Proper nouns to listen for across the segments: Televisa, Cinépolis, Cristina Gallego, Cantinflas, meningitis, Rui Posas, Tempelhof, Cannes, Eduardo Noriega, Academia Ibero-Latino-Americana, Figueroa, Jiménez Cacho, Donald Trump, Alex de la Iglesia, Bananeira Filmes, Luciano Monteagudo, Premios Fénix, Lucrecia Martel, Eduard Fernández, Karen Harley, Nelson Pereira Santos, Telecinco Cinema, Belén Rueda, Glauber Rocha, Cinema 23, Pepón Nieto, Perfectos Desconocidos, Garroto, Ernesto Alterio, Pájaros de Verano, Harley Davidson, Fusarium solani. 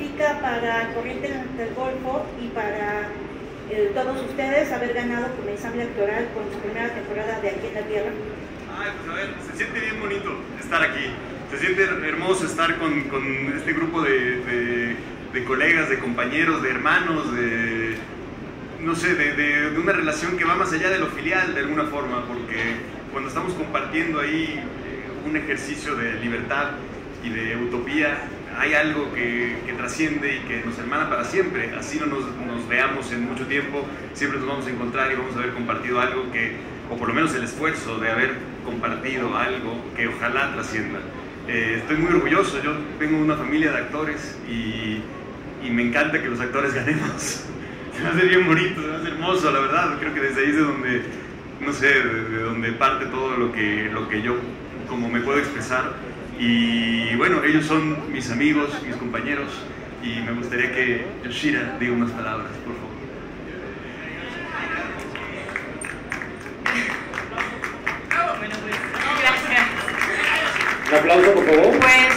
significa para Corrientes del Golfo y para todos ustedes haber ganado como ensamble actoral con su primera temporada de Aquí en la Tierra? Ay, pues a ver, se siente bien bonito estar aquí, se siente hermoso estar con este grupo de colegas, de compañeros, de hermanos, de... no sé, de una relación que va más allá de lo filial de alguna forma, porque cuando estamos compartiendo ahí un ejercicio de libertad y de utopía, hay algo que trasciende y que nos hermana para siempre. Así no nos veamos en mucho tiempo, siempre nos vamos a encontrar y vamos a haber compartido algo que, o por lo menos el esfuerzo de haber compartido algo que ojalá trascienda. Estoy muy orgulloso, yo tengo una familia de actores y me encanta que los actores ganemos. Se me hace bien bonito, se me hace hermoso, la verdad. Creo que desde ahí es de donde, no sé, de donde parte todo lo que yo como me puedo expresar. Y bueno, ellos son mis amigos, mis compañeros, y me gustaría que Yoshira diga unas palabras, por favor. Bueno, pues, gracias. ¿Un aplauso, por favor? Pues,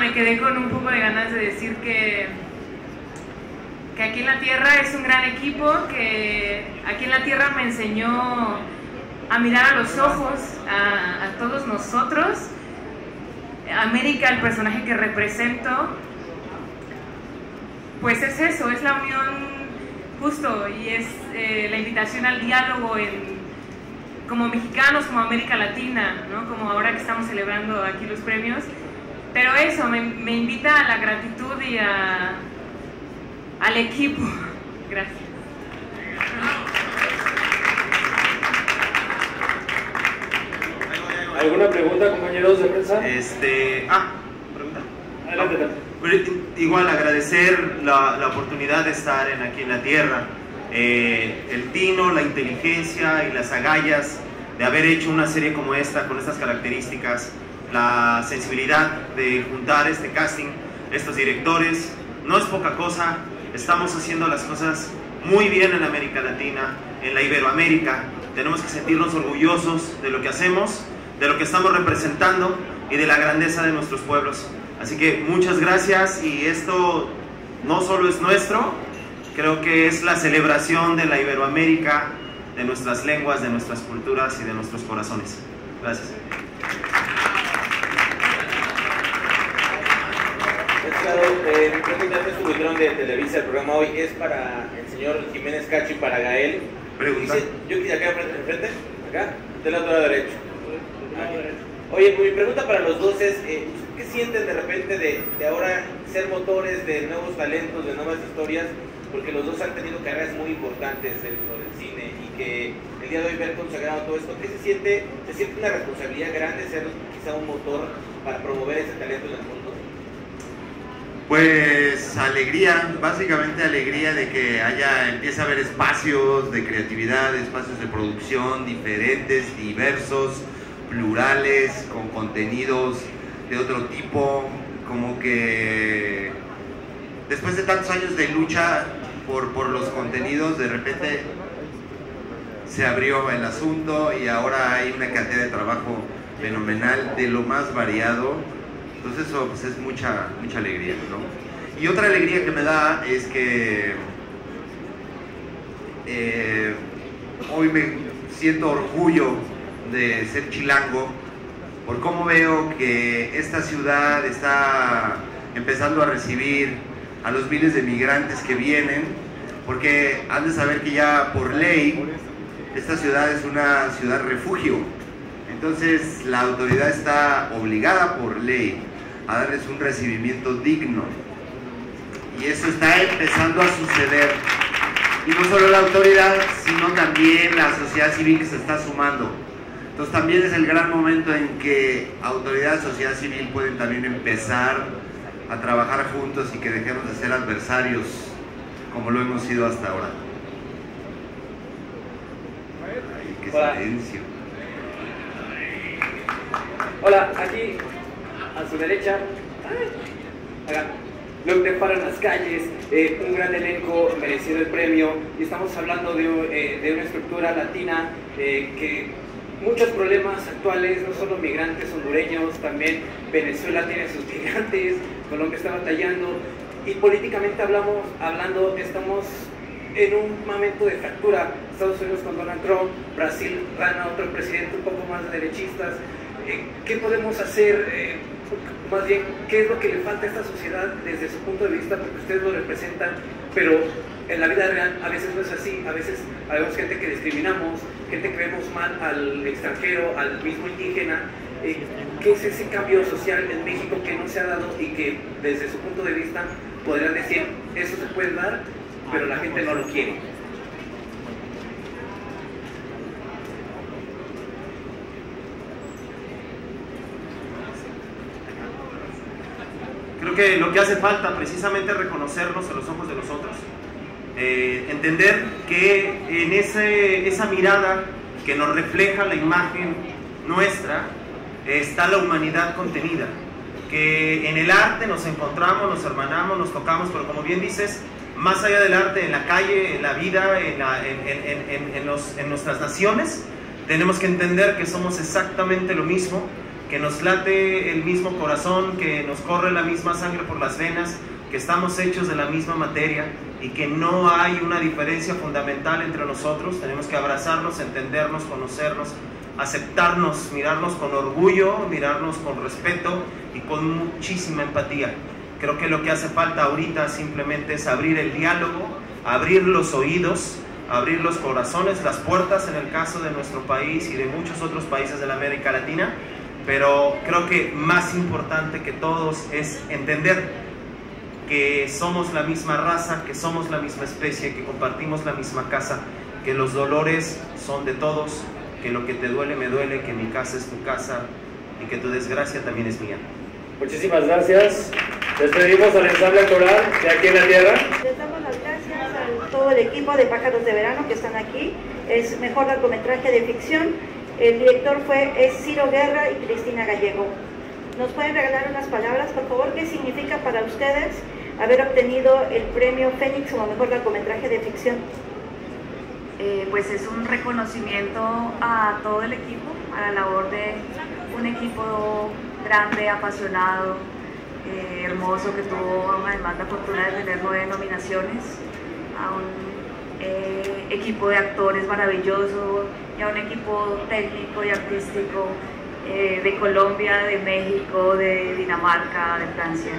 me quedé con un poco de ganas de decir que Aquí en la Tierra es un gran equipo, que Aquí en la Tierra me enseñó a mirar a los ojos a todos nosotros, América, el personaje que represento, pues es eso, es la unión justo y es la invitación al diálogo como mexicanos, como América Latina, ¿no? Como ahora que estamos celebrando aquí los premios, pero eso me invita a la gratitud y al equipo. Gracias. ¿Alguna pregunta, compañeros de prensa? Pregunta. Adelante. No, igual agradecer la oportunidad de estar Aquí en la Tierra, el tino, la inteligencia y las agallas de haber hecho una serie como esta, con estas características, la sensibilidad de juntar este casting, estos directores, no es poca cosa. Estamos haciendo las cosas muy bien en América Latina, en la Iberoamérica. Tenemos que sentirnos orgullosos de lo que hacemos, de lo que estamos representando y de la grandeza de nuestros pueblos. Así que muchas gracias, y esto no solo es nuestro, creo que es la celebración de la Iberoamérica, de nuestras lenguas, de nuestras culturas y de nuestros corazones. Gracias. Claro, mi pregunta es, subieron de Televisa el programa hoy, es para el señor Jiménez Cacho y para Gael. Pregunta. Dice, yo quise acá enfrente, acá, del lado derecho. Oye, mi pregunta para los dos es, ¿qué sienten de repente de ahora ser motores de nuevos talentos, de nuevas historias? Porque los dos han tenido carreras muy importantes dentro del cine, y que el día de hoy ver consagrado todo esto, ¿qué se siente? ¿Se siente una responsabilidad grande ser quizá un motor para promover ese talento en el mundo? Pues alegría, básicamente alegría de que empieza a haber espacios de creatividad, espacios de producción diferentes, diversos, plurales, con contenidos de otro tipo. Como que después de tantos años de lucha por los contenidos, de repente se abrió el asunto y ahora hay una cantidad de trabajo fenomenal, de lo más variado. Entonces eso, pues, es mucha alegría, ¿no? Y otra alegría que me da es que hoy me siento orgullo de ser chilango, por cómo veo que esta ciudad está empezando a recibir a los miles de migrantes que vienen, porque han de saber que ya por ley esta ciudad es una ciudad refugio. Entonces la autoridad está obligada por ley a darles un recibimiento digno, y eso está empezando a suceder, y no solo la autoridad, sino también la sociedad civil que se está sumando. Entonces también es el gran momento en que autoridad y sociedad civil pueden también empezar a trabajar juntos, y que dejemos de ser adversarios como lo hemos sido hasta ahora. Ay, qué silencio. Hola, aquí, a su derecha, acá, lo que paran las calles, un gran elenco, merecido el premio, y estamos hablando de una estructura latina que muchos problemas actuales, no solo migrantes hondureños, también Venezuela tiene sus migrantes, Colombia está batallando, y políticamente hablando, estamos en un momento de fractura. Estados Unidos con Donald Trump, Brasil gana otro presidente un poco más de derechistas. ¿Qué podemos hacer? Más bien, ¿qué es lo que le falta a esta sociedad desde su punto de vista? Porque ustedes lo representan, pero en la vida real a veces no es así. A veces habemos gente que discriminamos, gente que vemos mal al extranjero, al mismo indígena. ¿Qué es ese cambio social en México que no se ha dado y que desde su punto de vista podrían decir, eso se puede dar, pero la gente no lo quiere? Creo que lo que hace falta precisamente es reconocernos a los ojos de los otros, entender que en esa mirada que nos refleja la imagen nuestra está la humanidad contenida, que en el arte nos encontramos, nos hermanamos, nos tocamos, pero como bien dices, más allá del arte, en la calle, en la vida, en nuestras naciones, tenemos que entender que somos exactamente lo mismo, que nos late el mismo corazón, que nos corre la misma sangre por las venas, que estamos hechos de la misma materia y que no hay una diferencia fundamental entre nosotros. Tenemos que abrazarnos, entendernos, conocernos, aceptarnos, mirarnos con orgullo, mirarnos con respeto y con muchísima empatía. Creo que lo que hace falta ahorita simplemente es abrir el diálogo, abrir los oídos, abrir los corazones, las puertas en el caso de nuestro país y de muchos otros países de la América Latina, pero creo que más importante que todos es entender que somos la misma raza, que somos la misma especie, que compartimos la misma casa, que los dolores son de todos, que lo que te duele me duele, que mi casa es tu casa y que tu desgracia también es mía. Muchísimas gracias. Despedimos al ensamble coral de Aquí en la Tierra. Les damos las gracias a todo el equipo de Pájaros de Verano que están aquí. Es mejor largometraje de ficción. El director es Ciro Guerra y Cristina Gallego. ¿Nos pueden regalar unas palabras, por favor? ¿Qué significa para ustedes haber obtenido el Premio Fénix como mejor largometraje de ficción? Pues es un reconocimiento a todo el equipo, a la labor de un equipo grande, apasionado, hermoso, que tuvo además la fortuna de tener 9 nominaciones, a un equipo de actores maravilloso y a un equipo técnico y artístico de Colombia, de México, de Dinamarca, de Francia,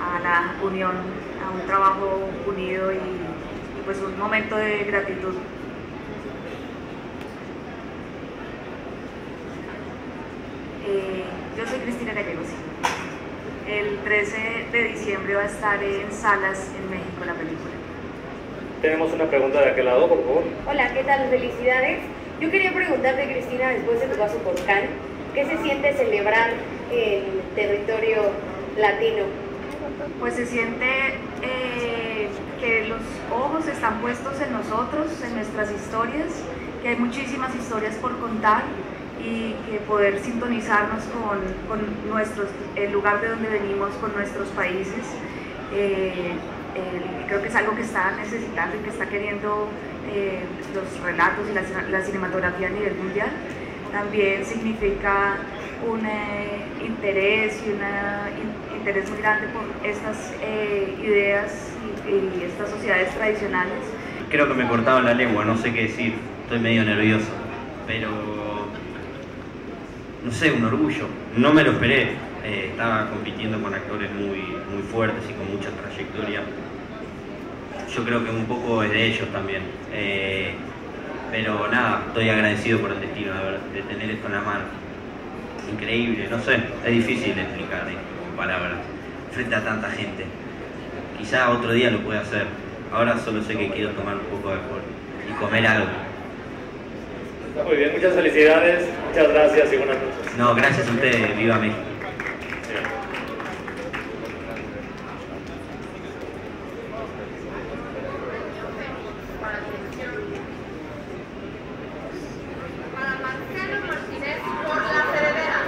a la unión, a un trabajo unido y pues un momento de gratitud. Yo soy Cristina Gallego. El 13 de diciembre va a estar en salas en México la película. Tenemos una pregunta de aquel lado, por favor. Hola, ¿qué tal? Felicidades. Yo quería preguntarte, Cristina, después de tu paso por Cannes, ¿qué se siente celebrar el territorio latino? Pues se siente que los ojos están puestos en nosotros, en nuestras historias, que hay muchísimas historias por contar, y que poder sintonizarnos con el lugar de donde venimos, con nuestros países. Creo que es algo que está necesitando y que está queriendo los relatos y la cinematografía a nivel mundial. También significa un interés y un interés muy grande por estas ideas y estas sociedades tradicionales. Creo que me cortaban la lengua, no sé qué decir, estoy medio nervioso, pero no sé, un orgullo. No me lo esperé. Estaba compitiendo con actores muy fuertes y con mucha trayectoria. Yo creo que un poco es de ellos también. Pero nada, estoy agradecido por el destino de tener esto en la mano. Increíble, no sé. Es difícil de explicar con palabras frente a tanta gente. Quizá otro día lo pueda hacer. Ahora solo sé que quiero tomar un poco de alcohol y comer algo. Muy bien, muchas felicidades, muchas gracias y buenas noches. No, gracias a ustedes, viva México. Para Marcelo Martínez por la Cerebera.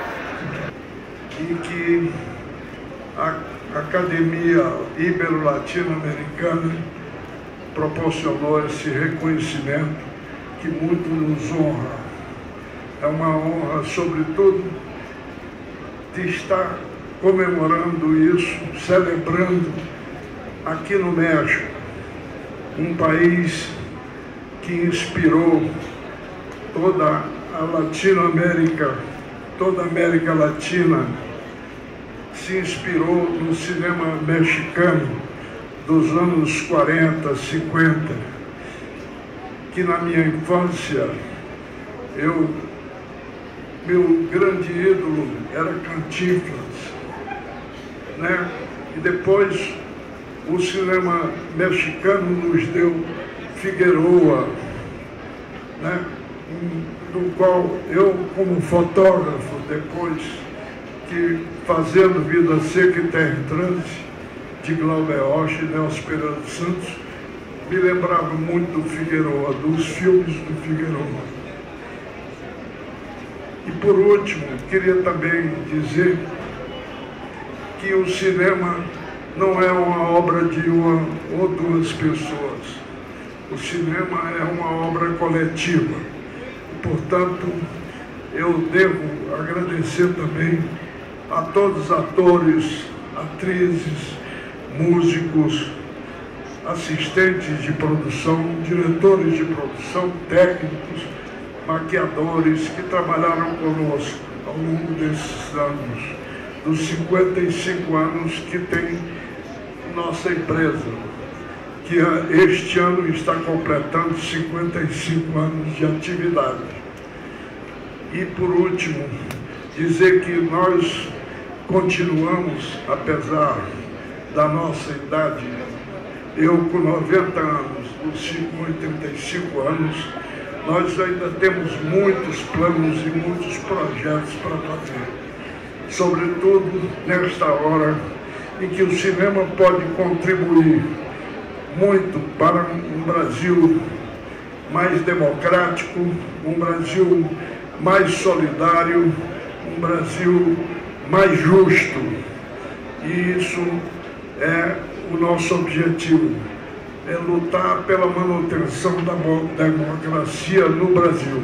Y que a Academia Ibero-Latino-Americana proporcionou esse reconhecimento que muito nos honra. É uma honra, sobretudo, de estar comemorando isso, celebrando aqui no México, um país que inspirou toda a Latinoamérica, toda a América Latina, se inspirou no cinema mexicano dos anos 40, 50, que na minha infância, meu grande ídolo era Cantinflas, né? E depois o cinema mexicano nos deu Figueroa, né? Do qual eu, como fotógrafo, depois que fazendo Vida Seca e Terra em Transe, de Glauber Rocha e Nelson Pereira Santos, me lembrava muito do Figueroa, dos filmes do Figueroa. E por último, queria também dizer que o cinema não é uma obra de uma ou duas pessoas. O cinema é uma obra coletiva. Portanto, eu devo agradecer também a todos os atores, atrizes, músicos, assistentes de produção, diretores de produção, técnicos, maquiadores que trabalharam conosco ao longo desses anos, dos 55 anos que tem nossa empresa, que este ano está completando 55 anos de atividade. E por último, dizer que nós continuamos, apesar da nossa idade, eu com 90 anos, Luciano com 85 anos, nós ainda temos muitos planos e muitos projetos para fazer, sobretudo nesta hora em que o cinema pode contribuir muito para um Brasil mais democrático, um Brasil mais solidário, um Brasil mais justo. E isso é o nosso objetivo. É lutar pela manutenção da democracia no Brasil.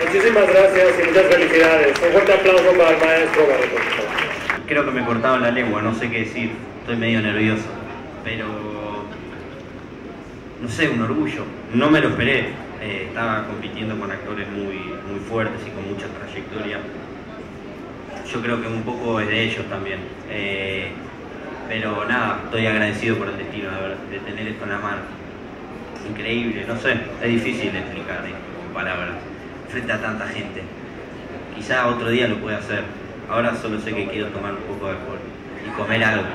Muchísimas gracias y muchas felicidades. Un fuerte aplauso para el maestro Garroto. Creo que me cortaron la lengua, no sé qué decir. Estoy medio nervioso, pero no sé, un orgullo. No me lo esperé. Estaba compitiendo con actores muy fuertes y con mucha trayectoria. Yo creo que un poco es de ellos también. Pero nada, estoy agradecido por el destino de tener esto en la mano. Increíble, no sé, es difícil de explicar con palabras, frente a tanta gente. Quizá otro día lo pueda hacer, ahora solo sé que quiero tomar un poco de alcohol y comer algo.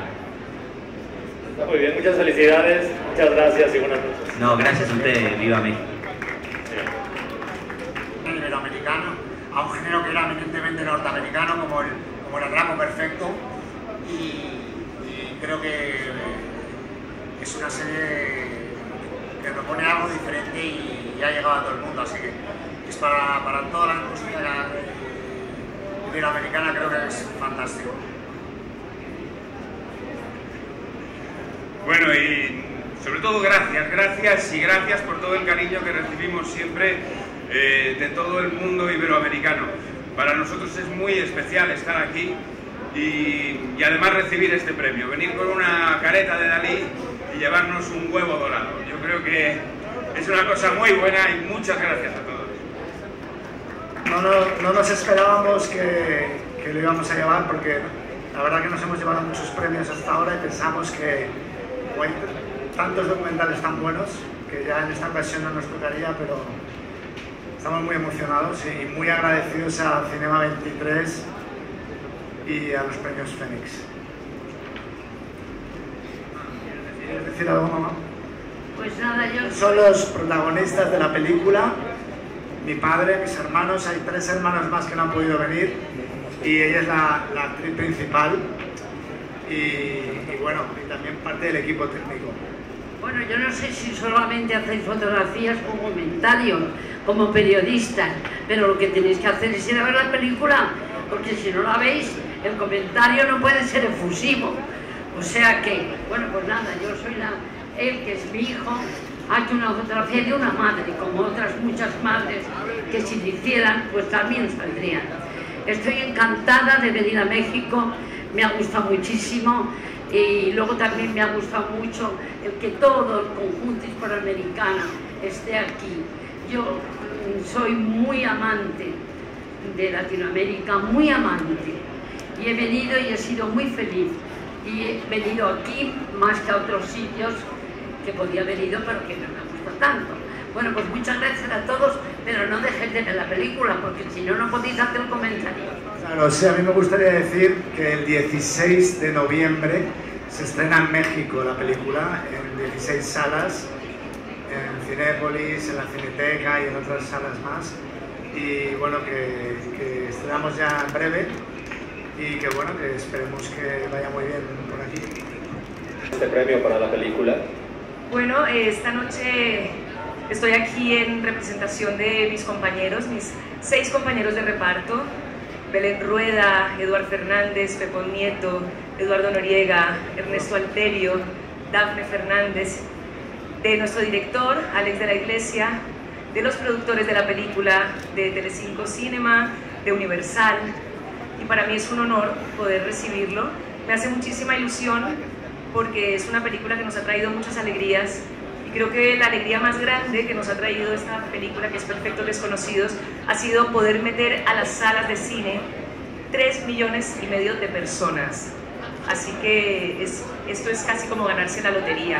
Muy bien, muchas felicidades, muchas gracias y buenas noches. No, gracias a ustedes, viva México. Ibero-americano, a un género que era eminentemente norteamericano, como el atraco perfecto. Creo que es una serie que propone algo diferente y ha llegado a todo el mundo, así que es para toda la industria iberoamericana, creo que es fantástico. Bueno, y sobre todo gracias por todo el cariño que recibimos siempre de todo el mundo iberoamericano. Para nosotros es muy especial estar aquí. Y además recibir este premio, venir con una careta de Dalí y llevarnos un huevo dorado. Yo creo que es una cosa muy buena y muchas gracias a todos. No nos esperábamos que lo íbamos a llevar, porque la verdad que nos hemos llevado muchos premios hasta ahora y pensamos que bueno, tantos documentales tan buenos que ya en esta ocasión no nos tocaría, pero estamos muy emocionados y muy agradecidos a Cinema 23 y a los Premios Fénix. ¿Quieres decir algo, mamá? Pues nada, yo... Son los protagonistas de la película, mi padre, mis hermanos, hay tres hermanos más que no han podido venir y ella es la actriz principal y bueno, y también parte del equipo técnico. Bueno, yo no sé si solamente hacéis fotografías o comentarios como periodistas, pero lo que tenéis que hacer es ir a ver la película, porque si no la veis, el comentario no puede ser efusivo. O sea que, bueno, pues nada, yo soy él que es mi hijo, hay una fotografía de una madre, como otras muchas madres que si hicieran, pues también saldrían. Estoy encantada de venir a México, me ha gustado muchísimo, y luego también me ha gustado mucho el que todo el conjunto hispanoamericano esté aquí. Yo soy muy amante de Latinoamérica, muy amante, y he venido y he sido muy feliz, y he venido aquí más que a otros sitios que podía haber ido pero que no me gusta tanto. Bueno, pues muchas gracias a todos, pero no dejéis de ver la película porque si no, no podéis hacer un comentario. Claro, sí, a mí me gustaría decir que el 16 de noviembre se estrena en México la película, en 16 salas, en Cinépolis, en la Cineteca y en otras salas más. Y bueno, que estrenamos ya en breve y que bueno, que esperemos que vaya muy bien por aquí. Este premio para la película. Bueno, esta noche estoy aquí en representación de mis compañeros, mis 6 compañeros de reparto: Belén Rueda, Eduard Fernández, Pepón Nieto, Eduardo Noriega, Ernesto Alterio, Dafne Fernández, de nuestro director, Alex de la Iglesia, de los productores de la película, de Telecinco Cinema, de Universal, y para mí es un honor poder recibirlo. Me hace muchísima ilusión porque es una película que nos ha traído muchas alegrías, y creo que la alegría más grande que nos ha traído esta película, que es Perfectos Desconocidos, ha sido poder meter a las salas de cine 3,5 millones de personas. Así que esto es casi como ganarse la lotería.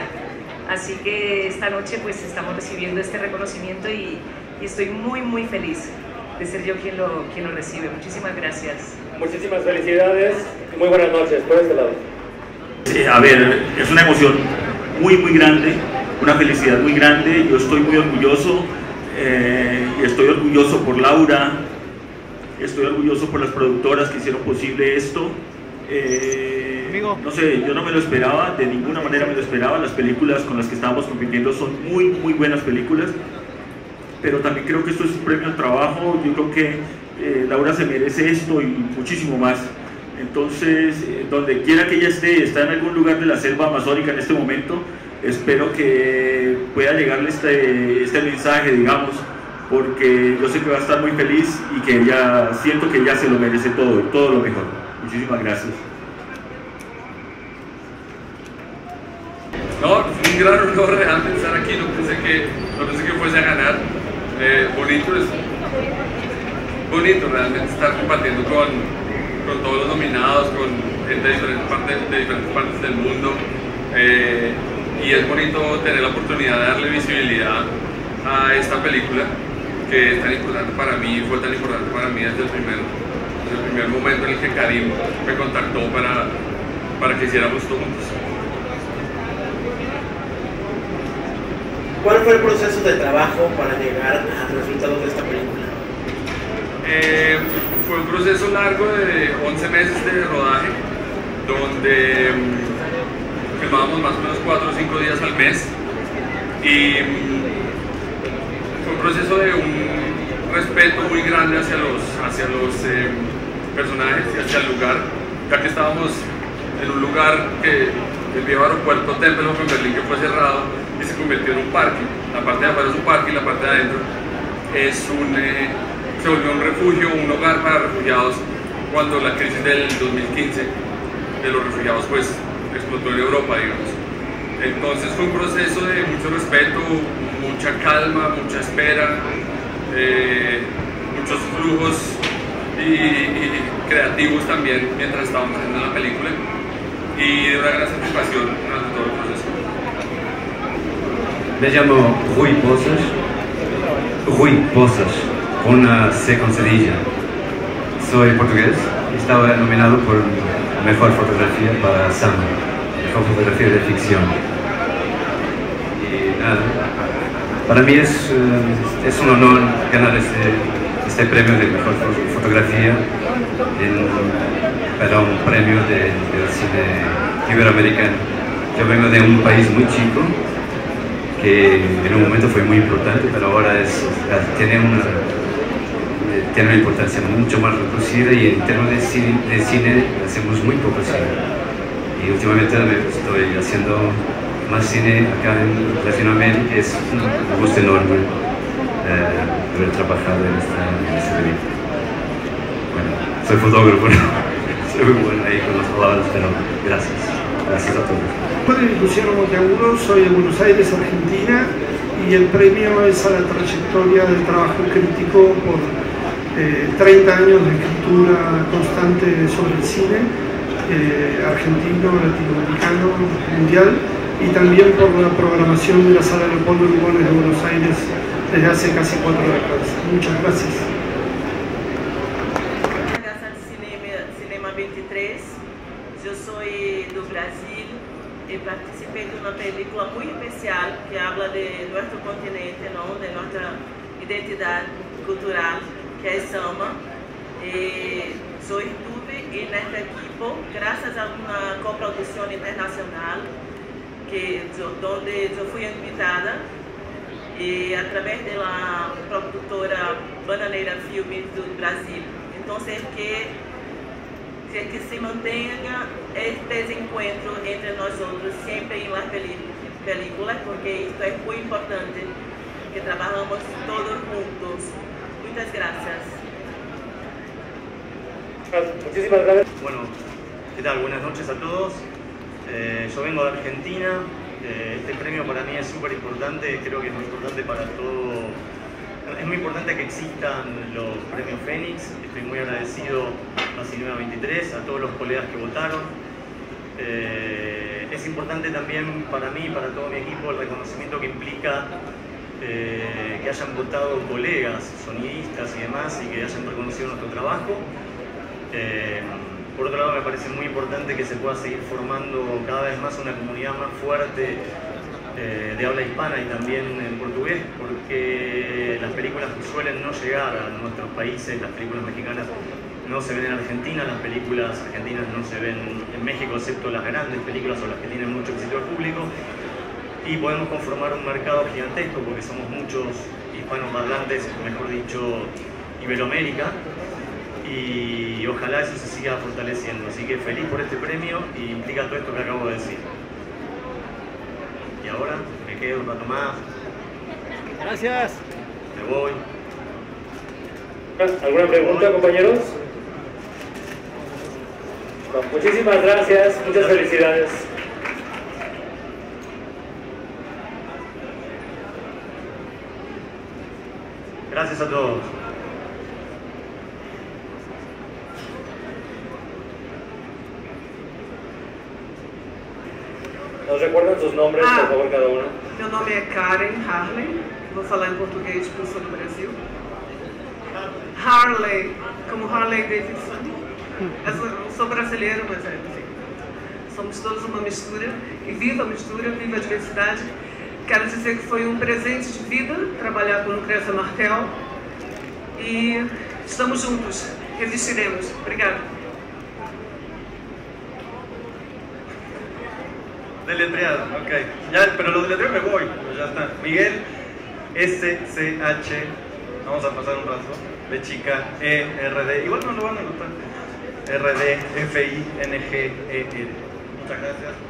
Así que esta noche pues estamos recibiendo este reconocimiento y estoy muy muy feliz de ser yo quien lo recibe. Muchísimas gracias. Muchísimas felicidades y muy buenas noches. Por este lado. Sí, a ver, es una emoción muy muy grande, una felicidad muy grande. Yo estoy muy orgulloso, estoy orgulloso por Laura, estoy orgulloso por las productoras que hicieron posible esto. No sé, yo no me lo esperaba, de ninguna manera me lo esperaba. Las películas con las que estábamos compitiendo son muy muy buenas películas, pero también creo que esto es un premio al trabajo. Yo creo que Laura se merece esto y muchísimo más. Entonces, donde quiera que ella esté, está en algún lugar de la selva amazónica en este momento, espero que pueda llegarle este mensaje, digamos, porque yo sé que va a estar muy feliz y que ella, siento que ella se lo merece todo, todo lo mejor. Muchísimas gracias. No, es un gran honor real estar aquí, no pensé que fuese a ganar. Bonito realmente estar compartiendo con todos los nominados, con gente de diferentes partes del mundo, y es bonito tener la oportunidad de darle visibilidad a esta película que es tan importante para mí, fue tan importante para mí desde el primer momento en el que Karim me contactó para que hiciéramos todo juntos. ¿Cuál fue el proceso de trabajo para llegar a los resultados de esta película? Fue un proceso largo de 11 meses de rodaje, donde filmábamos más o menos 4 o 5 días al mes, y fue un proceso de un respeto muy grande hacia los personajes y hacia el lugar, ya que estábamos en un lugar que el viejo aeropuerto Tempelhof en Berlín, que fue cerrado y se convirtió en un parque. La parte de afuera es un parque y la parte de adentro se volvió un refugio, un hogar para refugiados. Cuando la crisis del 2015 de los refugiados pues explotó en Europa, digamos. Entonces fue un proceso de mucho respeto, mucha calma, mucha espera, muchos flujos y creativos también mientras estábamos haciendo la película, y de una gran satisfacción durante todo el proceso. Me llamo Rui Posas, una C con cedilla. Soy portugués y estaba nominado por Mejor Fotografía para Samba, Mejor Fotografía de Ficción. Y nada, para mí es un honor ganar este premio de Mejor Fotografía para un premio del cine iberoamericano. Yo vengo de un país muy chico, que en un momento fue muy importante, pero ahora tiene una importancia mucho más reducida, y en términos de cine hacemos muy poco cine. Y últimamente estoy haciendo la Cine Academy Latinoamérica es un gusto enorme haber trabajado en esta película. Bueno, soy fotógrafo, ¿no? Soy muy bueno ahí con las palabras, pero gracias. Gracias a todos. Bueno, Luciano Monteagudo, soy de Buenos Aires, Argentina, y el premio es a la trayectoria del trabajo crítico por 30 años de escritura constante sobre el cine argentino, latinoamericano, mundial, y también por la programación de la Sala Leopoldo Lugones de Buenos Aires desde hace casi 4 décadas. Muchas gracias. Gracias al Cinema 23. Yo soy do Brasil y participé de una película muy especial que habla de nuestro continente, ¿no? De nuestra identidad cultural, que es Samba. Yo estuve en este equipo gracias a una coproducción internacional donde yo fui invitada y a través de la productora Bananeira Filmes del Brasil. Entonces que se mantenga este encuentro entre nosotros siempre en las películas, porque esto es muy importante, que trabajamos todos juntos. Muchas gracias. Muchísimas gracias. Bueno, ¿qué tal? Buenas noches a todos. Yo vengo de Argentina. Este premio para mí es súper importante, creo que es muy importante para todo. Es muy importante que existan los premios Fénix. Estoy muy agradecido a Cinema 23, a todos los colegas que votaron. Es importante también para mí, para todo mi equipo, el reconocimiento que implica que hayan votado colegas, sonidistas y demás, y que hayan reconocido nuestro trabajo. Por otro lado, me parece muy importante que se pueda seguir formando cada vez más una comunidad más fuerte de habla hispana y también en portugués, porque las películas suelen no llegar a nuestros países, las películas mexicanas no se ven en Argentina, las películas argentinas no se ven en México, excepto las grandes películas o las que tienen mucho éxito al público, y podemos conformar un mercado gigantesco porque somos muchos hispanos parlantes, mejor dicho, Iberoamérica, y ojalá eso se siga fortaleciendo. Así que feliz por este premio y implica todo esto que acabo de decir. Y ahora me quedo un rato más. Gracias. Me voy. ¿Alguna pregunta, compañeros? Bueno, muchísimas gracias, muchas felicidades. Gracias a todos. ¿Nos recuerdan sus nombres, por favor, cada uno? Mi nombre es Karen Harley, voy a hablar en portugués porque soy de Brasil. Harley, como Harley Davidson. Sou brasileira, mas enfim. Somos todos uma mistura, e viva a mistura, viva a diversidade. Quero dizer que foi um presente de vida trabalhar com Lucrecia Martel. E estamos juntos, resistiremos. Obrigada. Deletreado, ok. Ya, pero lo deletreo me voy, pues ya está. Miguel S-C-H, vamos a pasar un rato, de chica E-R-D, igual no lo van a notar. R-D-F-I-N-G-E-R. Muchas gracias.